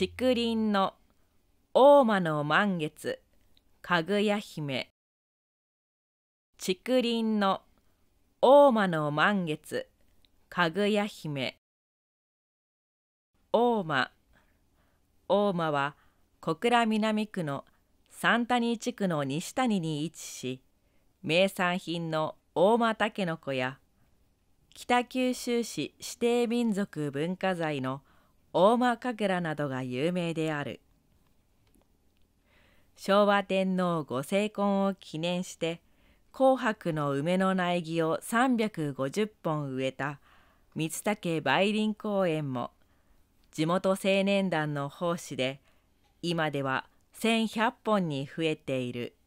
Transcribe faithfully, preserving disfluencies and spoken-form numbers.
竹林の大間の満月かぐや姫。竹林の大間の満月かぐや姫。大間。大間は小倉南区の三谷地区の西谷に位置し、名産品の大間たけのこや北九州市指定民族文化財の大間かぐらなどが有名である。昭和天皇ご成婚を記念して、紅白の梅の苗木をさんびゃくごじゅっぽん植えた三竹梅林公園も、地元青年団の奉仕で、今ではせんひゃっぽんに増えている。